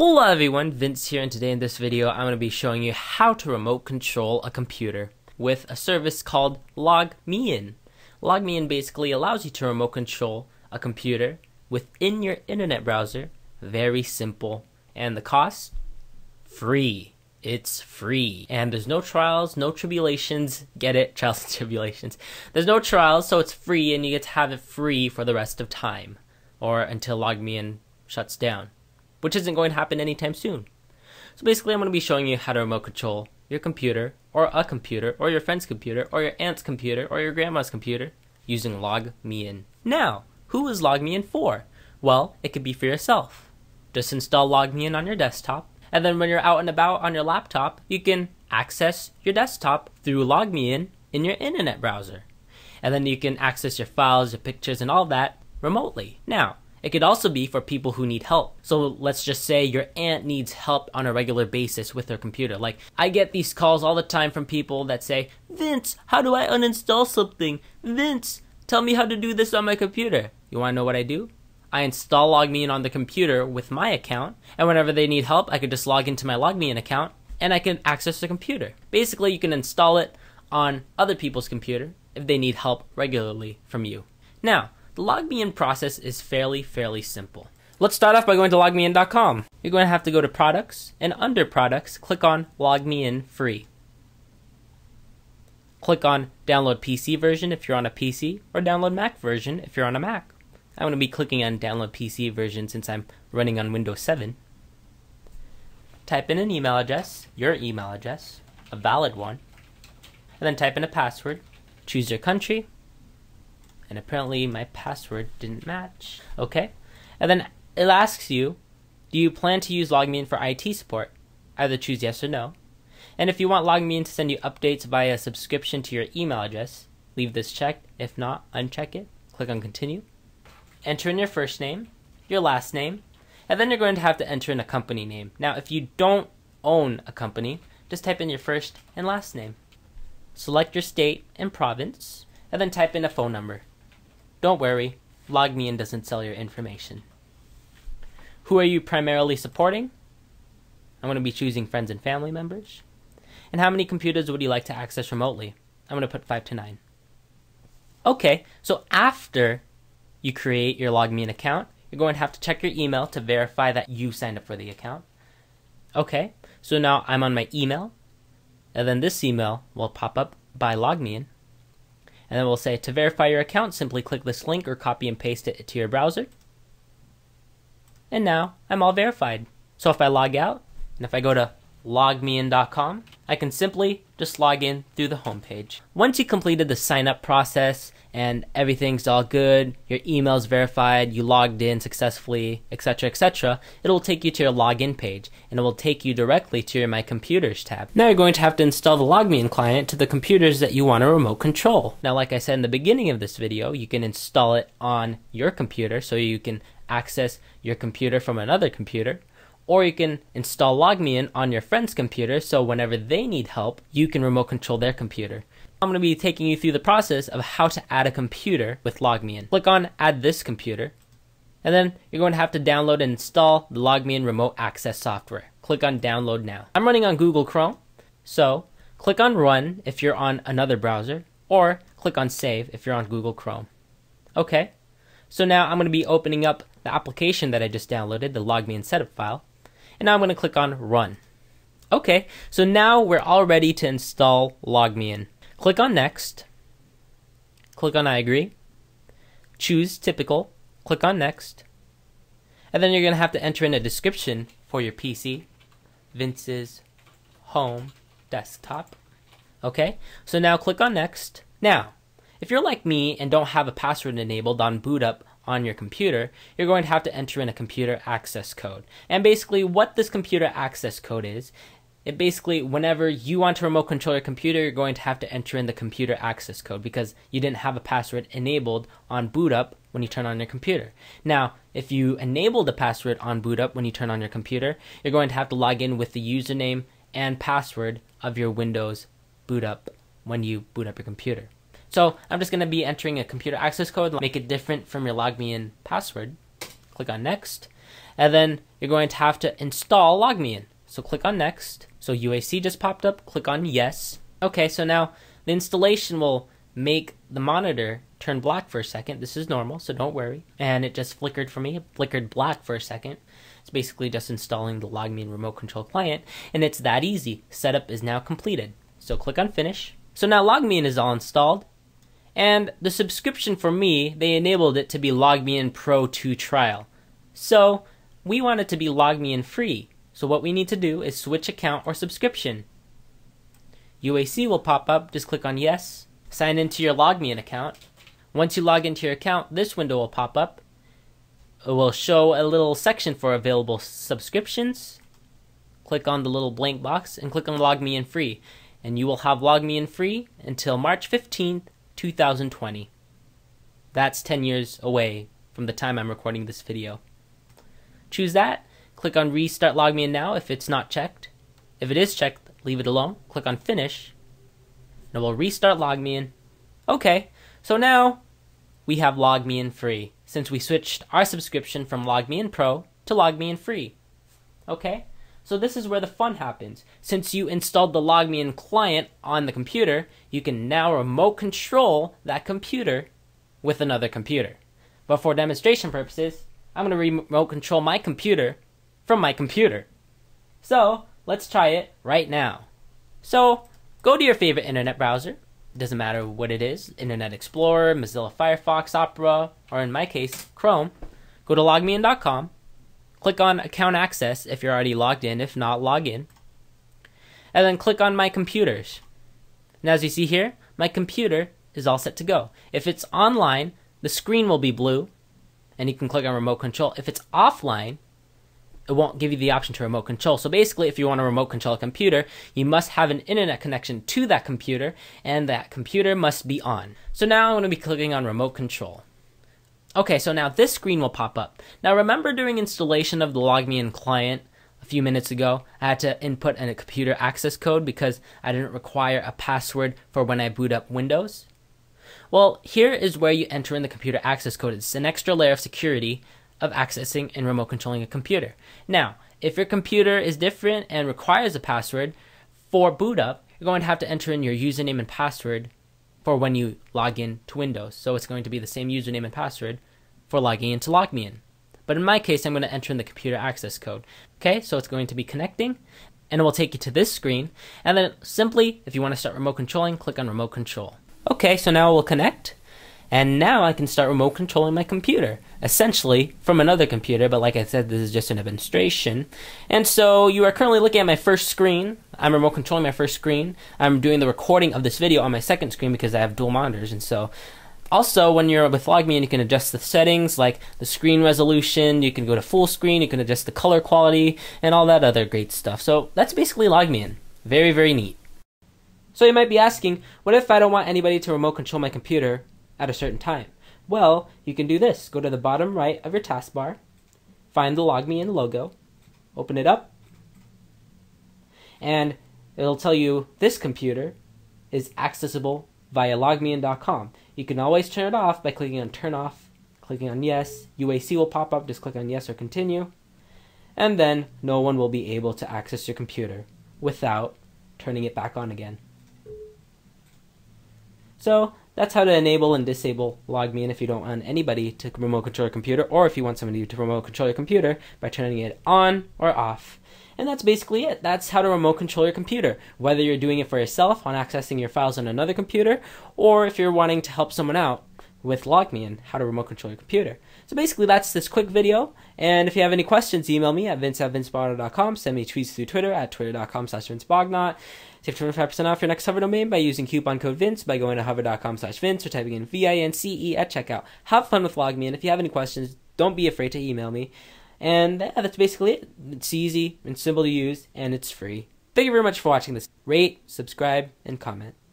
Hello everyone, Vince here, and today in this video I'm going to be showing you how to remote control a computer with a service called LogMeIn. LogMeIn basically allows you to remote control a computer within your internet browser. Very simple. And the cost? Free. It's free. And there's no trials, no tribulations. Get it? Trials and tribulations. There's no trials, so it's free and you get to have it free for the rest of time. Or until LogMeIn shuts down, which isn't going to happen anytime soon. So basically I'm going to be showing you how to remote control your computer, or a computer, or your friend's computer, or your aunt's computer, or your grandma's computer using LogMeIn. Now, who is LogMeIn for? Well, it could be for yourself. Just install LogMeIn on your desktop, and then when you're out and about on your laptop, you can access your desktop through LogMeIn in your internet browser. And then you can access your files, your pictures, and all that remotely. Now, it could also be for people who need help. So let's just say your aunt needs help on a regular basis with her computer. Like, I get these calls all the time from people that say, Vince, how do I uninstall something? Vince, tell me how to do this on my computer. You wanna know what I do? I install LogMeIn on the computer with my account, and whenever they need help, I could just log into my LogMeIn account and I can access the computer. Basically, you can install it on other people's computer if they need help regularly from you. Now, the LogMeIn process is fairly simple. Let's start off by going to LogMeIn.com. You're going to have to go to Products, and under Products, click on LogMeIn Free. Click on Download PC version if you're on a PC, or Download Mac version if you're on a Mac. I'm going to be clicking on Download PC version since I'm running on Windows 7. Type in an email address, your email address, a valid one, and then type in a password, choose your country, and apparently my password didn't match. Okay, and then it asks you, do you plan to use LogMeIn for IT support? Either choose yes or no. And if you want LogMeIn to send you updates via subscription to your email address, leave this checked. If not, uncheck it. Click on continue. Enter in your first name, your last name, and then you're going to have to enter in a company name. Now, if you don't own a company, just type in your first and last name. Select your state and province, and then type in a phone number. Don't worry, LogMeIn doesn't sell your information. Who are you primarily supporting? I'm going to be choosing friends and family members. And how many computers would you like to access remotely? I'm going to put 5 to 9. Okay, so after you create your LogMeIn account, you're going to have to check your email to verify that you signed up for the account. Okay, so now I'm on my email, and then this email will pop up by LogMeIn. And then we'll say, to verify your account, simply click this link or copy and paste it to your browser. And now I'm all verified. So if I log out, and if I go to LogMeIn.com, I can simply just log in through the homepage. Once you completed the sign up process and everything's all good, your email's verified, you logged in successfully, etc., it'll take you to your login page, and it will take you directly to your My Computers tab. Now you're going to have to install the LogMeIn client to the computers that you want to remote control. Now, like I said in the beginning of this video, you can install it on your computer so you can access your computer from another computer, or you can install LogMeIn on your friend's computer so whenever they need help, you can remote control their computer. I'm going to be taking you through the process of how to add a computer with LogMeIn. Click on Add This Computer, and then you're going to have to download and install the LogMeIn Remote Access software. Click on Download Now. I'm running on Google Chrome, so click on Run if you're on another browser, or click on Save if you're on Google Chrome. Okay, so now I'm going to be opening up the application that I just downloaded, the LogMeIn setup file. And now I'm going to click on Run. Okay, so now we're all ready to install LogMeIn. Click on Next. Click on I agree. Choose Typical. Click on Next. And then you're going to have to enter in a description for your PC. Vince's home desktop. Okay, so now click on Next. Now, if you're like me and don't have a password enabled on boot up on your computer, you're going to have to enter in a computer access code. And basically what this computer access code is, it basically, whenever you want to remote control your computer, you're going to have to enter in the computer access code because you didn't have a password enabled on boot up when you turn on your computer. Now, if you enable the password on boot up when you turn on your computer, you're going to have to log in with the username and password of your Windows boot up when you boot up your computer. So I'm just going to be entering a computer access code, make it different from your LogMeIn password. Click on Next, And then you're going to have to install LogMeIn. So click on next. So UAC just popped up, click on yes. Okay, so now the installation will make the monitor turn black for a second. This is normal, so don't worry. And it just flickered for me, it flickered black for a second. It's basically just installing the LogMeIn remote control client, and it's that easy. Setup is now completed. So click on finish. So now LogMeIn is all installed, and the subscription for me, they enabled it to be LogMeIn Pro 2 trial. So we want it to be LogMeIn free. So what we need to do is switch account or subscription. UAC will pop up, just click on yes. Sign into your LogMeIn account. Once you log into your account, this window will pop up. It will show a little section for available subscriptions. Click on the little blank box and click on LogMeIn free. And you will have LogMeIn free until March 15th, 2020. That's 10 years away from the time I'm recording this video. Choose that. Click on Restart LogMeIn Now if it's not checked. If it is checked, leave it alone. Click on Finish. And we'll restart LogMeIn. Okay, so now we have LogMeIn free since we switched our subscription from LogMeIn Pro to LogMeIn free. Okay, so this is where the fun happens. Since you installed the LogMeIn client on the computer, you can now remote control that computer with another computer. But for demonstration purposes, I'm going to remote control my computer from my computer. So let's try it right now. So go to your favorite internet browser. It doesn't matter what it is, Internet Explorer, Mozilla Firefox, Opera, or in my case, Chrome. Go to LogMeIn.com. Click on Account Access if you're already logged in. If not, log in. And then click on My Computers. And as you see here, my computer is all set to go. If it's online, the screen will be blue, and you can click on Remote Control. If it's offline, it won't give you the option to remote control. So basically, if you want to remote control a computer, you must have an internet connection to that computer, and that computer must be on. So now I'm going to be clicking on remote control. Okay, so now this screen will pop up. Now remember during installation of the LogMeIn client a few minutes ago, I had to input a computer access code because I didn't require a password for when I boot up Windows. Well, here is where you enter in the computer access code. It's an extra layer of security of accessing and remote controlling a computer. Now, if your computer is different and requires a password for boot up, you're going to have to enter in your username and password for when you log in to Windows. So it's going to be the same username and password for logging into LogMeIn. But in my case, I'm going to enter in the computer access code. Okay, so it's going to be connecting, and it will take you to this screen. And then simply, if you want to start remote controlling, click on remote control. Okay, so now it will connect. And now I can start remote controlling my computer, essentially from another computer, but like I said, this is just a demonstration. And so you are currently looking at my first screen. I'm remote controlling my first screen. I'm doing the recording of this video on my second screen because I have dual monitors. And so also when you're with LogMeIn, you can adjust the settings like the screen resolution, you can go to full screen, you can adjust the color quality and all that other great stuff. So that's basically LogMeIn. Very, very neat. So you might be asking, what if I don't want anybody to remote control my computer at a certain time? Well, you can do this. Go to the bottom right of your taskbar, find the LogMeIn logo, open it up, and it'll tell you this computer is accessible via LogMeIn.com. You can always turn it off by clicking on turn off, clicking on yes. UAC will pop up, just click on yes or continue, and then no one will be able to access your computer without turning it back on again. So that's how to enable and disable LogMeIn if you don't want anybody to remote control your computer, or if you want somebody to remote control your computer by turning it on or off. And that's basically it. That's how to remote control your computer, whether you're doing it for yourself on accessing your files on another computer, or if you're wanting to help someone out with LogMeIn, how to remote control your computer. So basically that's this quick video, and if you have any questions, email me at vince@vincebognot.com, send me tweets through Twitter at twitter.com/vince bognot. Save 25% off your next Hover domain by using coupon code Vince by going to hover.com/Vince or typing in VINCE at checkout. Have fun with LogMeIn. If you have any questions, don't be afraid to email me. And yeah, that's basically it. It's easy and simple to use, and it's free. Thank you very much for watching this. Rate, subscribe, and comment.